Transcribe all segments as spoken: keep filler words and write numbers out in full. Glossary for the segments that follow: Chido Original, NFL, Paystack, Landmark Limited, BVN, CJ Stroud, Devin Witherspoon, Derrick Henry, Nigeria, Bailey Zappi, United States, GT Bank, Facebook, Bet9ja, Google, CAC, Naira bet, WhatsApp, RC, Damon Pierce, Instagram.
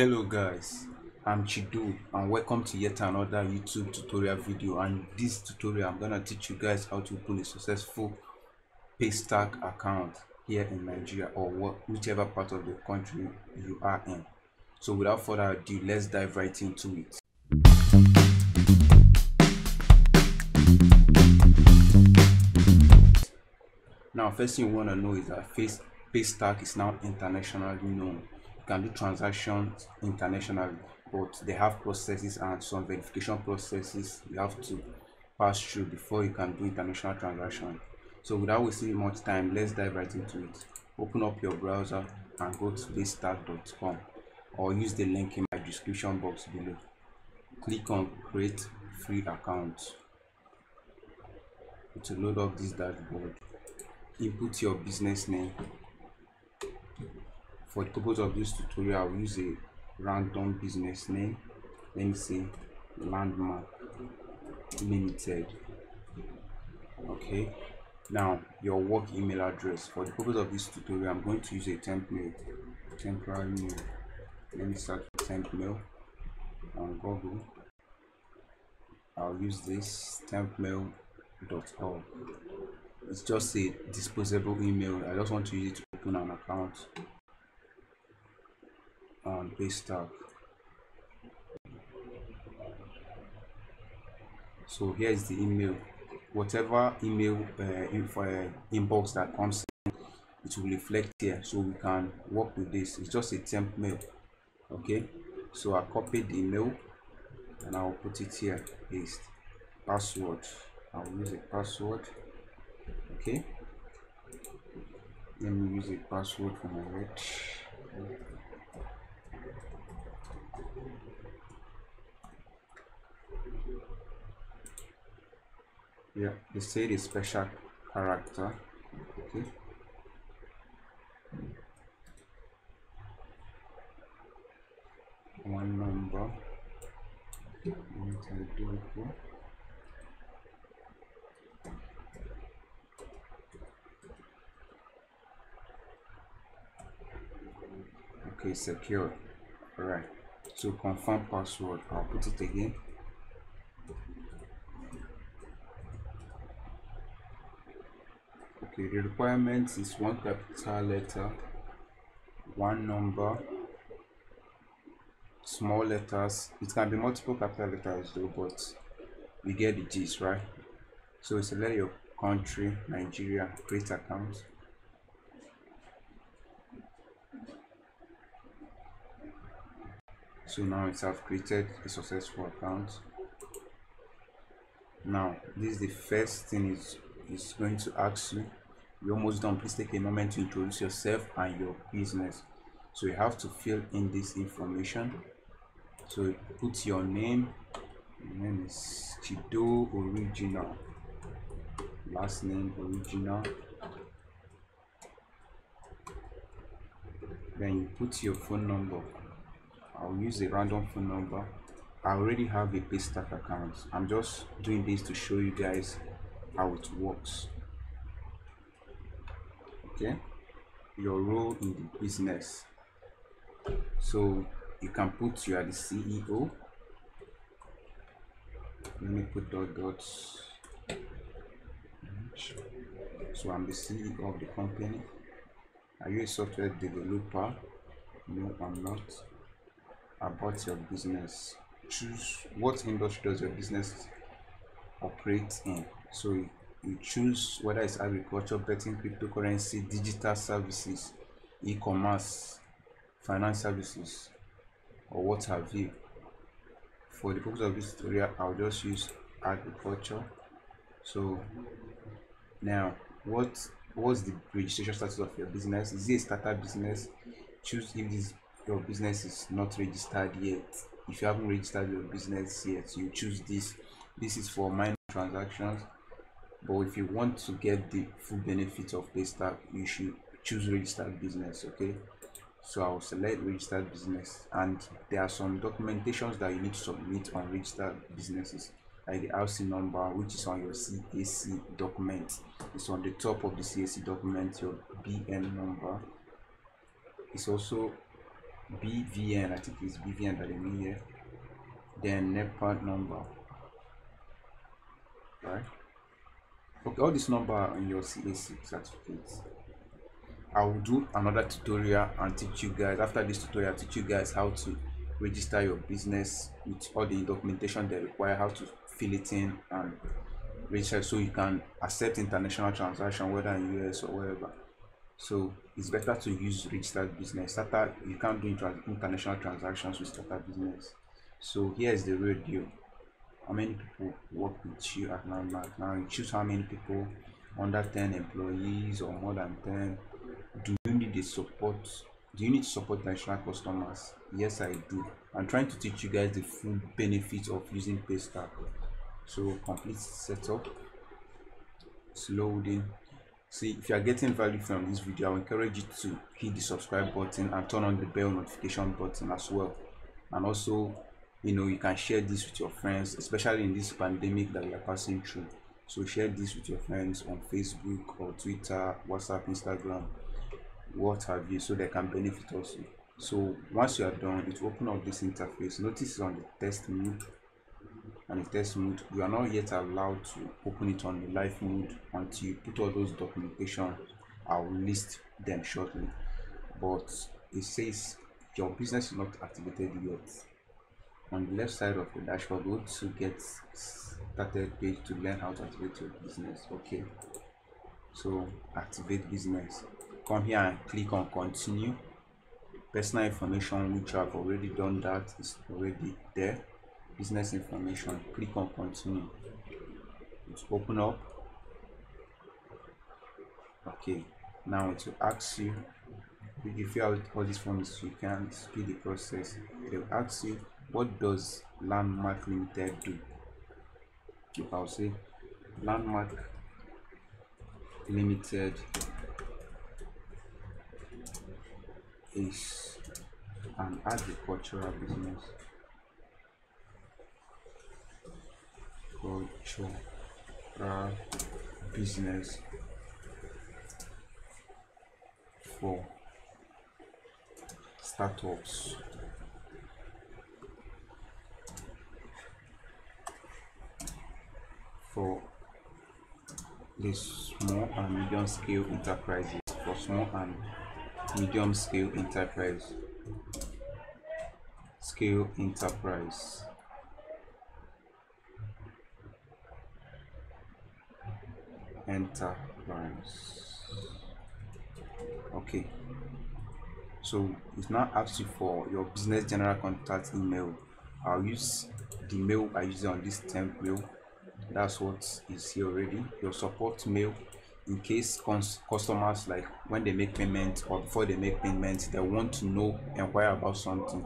Hello guys, I'm Chido and welcome to yet another YouTube tutorial video. And this tutorial I'm gonna teach you guys how to open a successful Paystack account here in Nigeria or what, whichever part of the country you are in. So without further ado, let's dive right into it. Now first thing you want to know is that Paystack is now internationally known. Can do transactions internationally, but they have processes and some verification processes you have to pass through before you can do international transaction. So without wasting much time, let's dive right into it. Open up your browser and go to paystack dot com or use the link in my description box below. Click on create free account. It will load up this dashboard. Input your business name. For the purpose of this tutorial, I'll use a random business name. Let me say Landmark Limited. Okay, now your work email address. For the purpose of this tutorial, I'm going to use a temp mail, temporary mail. Let me search temp mail on Google. I'll use this temp mail dot org. It's just a disposable email. I just want to use it to open an account on Paystack. So here is the email. Whatever email uh, info, uh, inbox that comes in, it will reflect here, so we can work with this. It's just a temp mail. Okay, so I copied the email and I'll put it here. Paste password. I'll use a password. Okay, let me use a password for my red. Yeah, they say the special character. Okay. One number. What I do it for? Okay, secure. All right. So confirm password. I'll put it again. Okay, the requirements is one capital letter, one number, small letters. It can be multiple capital letters though, but we get the gist, right? So select your country, Nigeria, create account. So now it's have created a successful account. Now this is the first thing is is going to ask you. You're almost done. Please take a moment to introduce yourself and your business. So you have to fill in this information. So put your name. My name is Chido Original. Last name Original. Then you put your phone number. I'll use a random phone number. I already have a Paystack account. I'm just doing this to show you guys how it works. Okay, your role in the business. So you can put you are the C E O. Let me put dot dots. So I'm the C E O of the company. Are you a software developer? No, I'm not. About your business. Choose what industry does your business operate in. So you, you choose whether it's agriculture, betting, cryptocurrency, digital services, e-commerce, finance services, or what have you. For the purpose of this tutorial, I'll just use agriculture. So now what what's the registration status of your business? Is it a startup business? Choose if this your business is not registered yet. If you haven't registered your business yet, you choose this. This is for minor transactions, but if you want to get the full benefit of Paystack, you should choose registered business. Okay, so I'll select registered business, and there are some documentations that you need to submit on registered businesses, like the R C number, which is on your C A C document. It's on the top of the C A C document. Your B V N number is also B V N, I think it's B V N that they mean here, then net part number, right? Okay, all this number are on your C A C certificates. I will do another tutorial and teach you guys, after this tutorial, I'll teach you guys how to register your business with all the documentation they require, how to fill it in and register so you can accept international transaction, whether in U S or wherever. So it's better to use registered business. Starter, you can't do international transactions with starter business. So here's the real deal. How many people work with you at Landmark? Now you choose how many people, under ten employees or more than ten. Do you need the support? Do you need to support international customers? Yes, I do. I'm trying to teach you guys the full benefits of using Paystack. So complete setup, it's loading. See, if you are getting value from this video, I encourage you to hit the subscribe button and turn on the bell notification button as well. And also, you know, you can share this with your friends, especially in this pandemic that we are passing through. So share this with your friends on Facebook or Twitter, WhatsApp, Instagram, what have you, so they can benefit also. So once you are done, it will open up this interface. Notice on the test mode, and the test mode, you are not yet allowed to open it on the live mode until you put all those documentation. I will list them shortly, but it says your business is not activated yet. On the left side of the dashboard, go to get started page to learn how to activate your business. Okay, so activate business, come here and click on continue. Personal information, which I've already done, that is already there. Business information, click on continue. It's open up. Okay, now it will ask you, if you fill out all these forms, you can speed the process. It will ask you, what does Landmark Limited do? If I'll say Landmark Limited is an agricultural business. Cultural business for startups for the small and medium scale enterprises for small and medium scale enterprise scale enterprise enterprise. Okay, so it's now asks you for your business general contact email. I'll use the mail I use on this temp mail, that's what is here already. Your support mail, in case customers, like when they make payment or before they make payment, they want to know and inquire about something,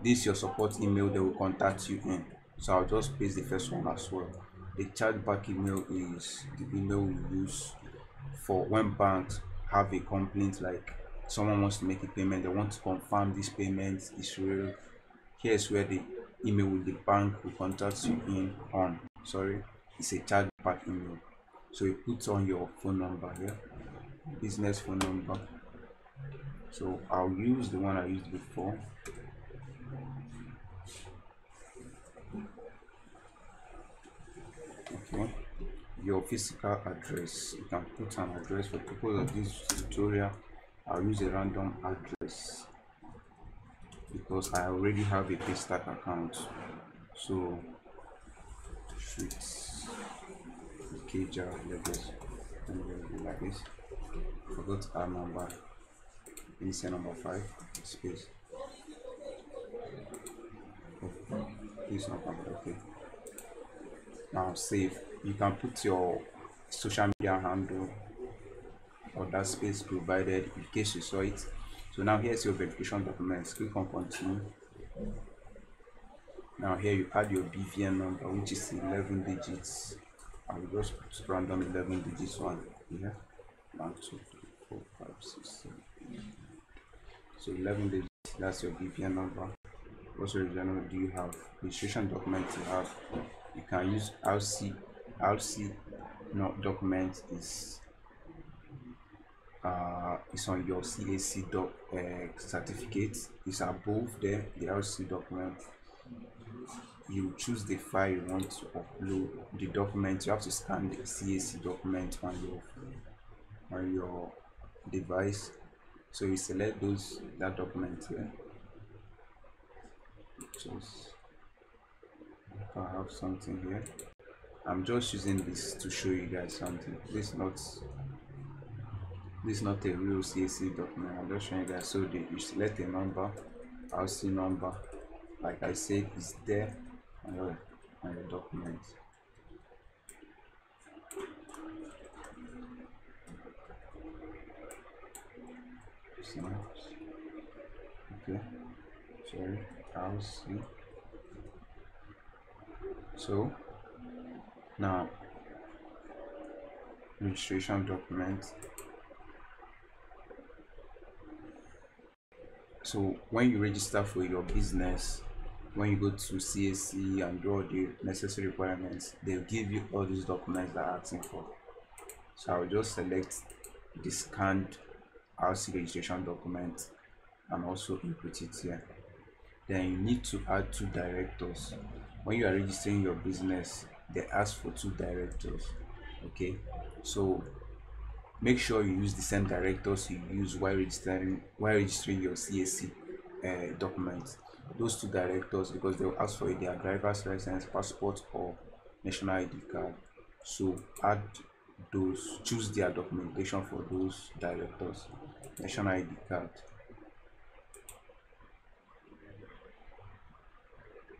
this is your support email they will contact you in. So I'll just paste the first one as well. The chargeback email is the email we use for when banks have a complaint, like someone wants to make a payment, they want to confirm this payment is real. Here's where the email with the bank will contact you in on. Sorry, it's a chargeback email. So it puts on your phone number here, business phone number. So I'll use the one I used before. Okay, your physical address, you can put an address. For the purpose of this tutorial, I'll use a random address because I already have a Paystack account. So streets, K J A, like this, like this. Forgot our number, insert number five, space. Oh, this number, okay. Now save. You can put your social media handle or that space provided in case you saw it. So now here's your verification documents. Click on continue. Now here you add your B V N number, which is eleven digits. I will just put random eleven digits one here. One, two, three, four, five, six, seven, eight. So eleven digits. That's your B V N number. Also, in general, do you have registration documents? You have. You can use R C, R C no, document is uh, it's on your C A C doc uh, certificate. It's above there, the R C document. You choose the file you want to upload the document. You have to scan the C A C document on your on your device. So you select those that document here. Just if I have something here. I'm just using this to show you guys something. This is not this is not a real C A C document. I'm just showing you guys. So the, you select a number, R C number. Like I said, it's there on your, on your document. Okay, sorry, I'll see. So now registration document. So when you register for your business, when you go to C A C and draw the necessary requirements, they'll give you all these documents that are asking for. So I'll just select the scanned R C registration document and also input it here. Then you need to add two directors. When you are registering your business, they ask for two directors. Okay, so make sure you use the same directors you use while registering while registering your C A C uh, documents. Those two directors, because they'll ask for their driver's license, passport, or national I D card. So add those, choose their documentation for those directors. National I D card.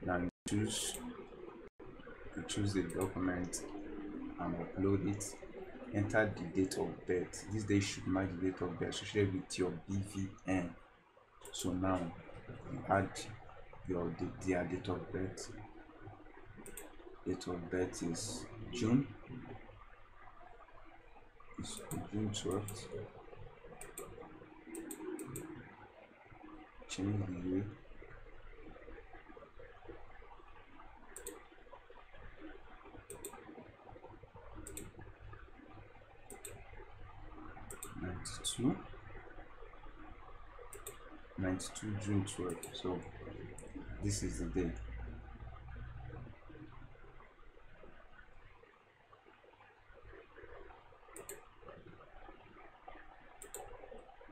Then choose choose the document and upload it. Enter the date of birth. This day should match the date of birth associated with your B V N. So now you add your their date of birth. Date of birth is June. It's June twelfth. Change the year. ninety-two. ninety-two June twelfth. So this is the day.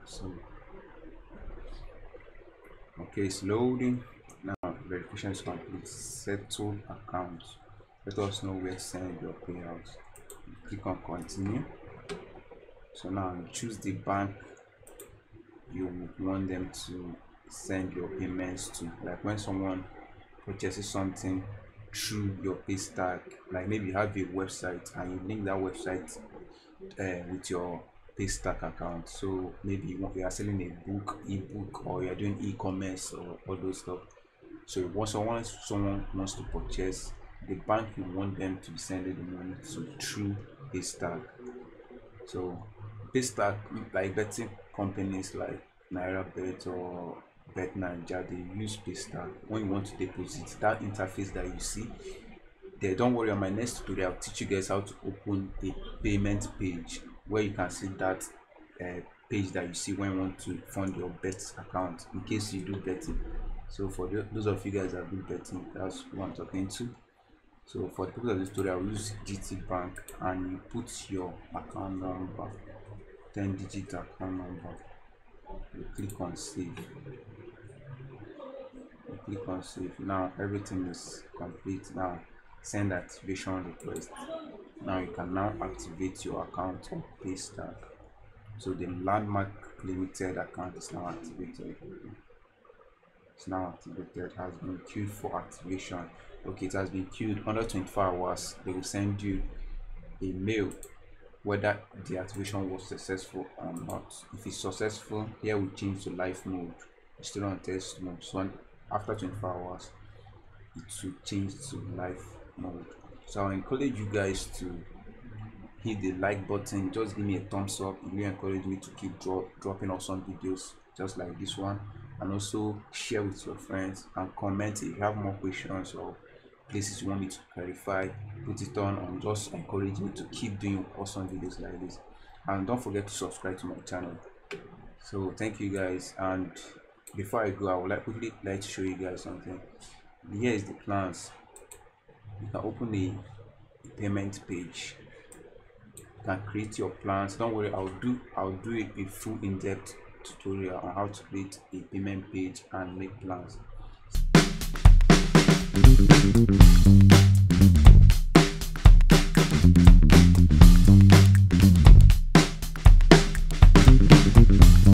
So okay, it's loading now. Verification is complete. Settled account. Let us know where to send your payouts. Click on continue. So now you choose the bank you want them to send your payments to. Like when someone purchases something through your Paystack, like maybe you have a website and you link that website uh, with your Paystack account. So maybe you are selling a book, ebook, or you are doing e-commerce or all those stuff. So once someone someone wants to purchase, the bank you want them to be sending the money to through Paystack. So Paystack, like betting companies like Naira Bet or Bet nine ja, they use Paystack. When you want to deposit, that interface that you see there, don't worry, on my next tutorial I'll teach you guys how to open a payment page where you can see that uh, page that you see when you want to fund your bet account, in case you do betting. So for the, those of you guys that do betting, that's what I'm talking to. So for the purpose of this tutorial, I'll use G T Bank, and you put your account number, ten digit account number. You click on save. You click on save. Now everything is complete. Now send activation request. Now you can now activate your account on Paystack. So the Landmark Limited account is now activated. It's now activated. Has been queued for activation. Okay, it has been queued under twenty-four hours. They will send you a mail whether the activation was successful or not. If it's successful, here we change to live mode. It's still on test mode. So after twenty-four hours, it should change to live mode. So I encourage you guys to hit the like button. Just give me a thumbs up. It will encourage me to keep drop, dropping awesome videos just like this one. And also share with your friends and comment if you have more questions or places you want me to clarify. Put it on and just encourage me to keep doing awesome videos like this. and don't forget to subscribe to my channel. So thank you guys, and before I go, I would like quickly like to show you guys something. Here is the plans. You can open the payment page, you can create your plans. Don't worry, I'll do I'll do a full in-depth tutorial on how to create a payment page and make plans.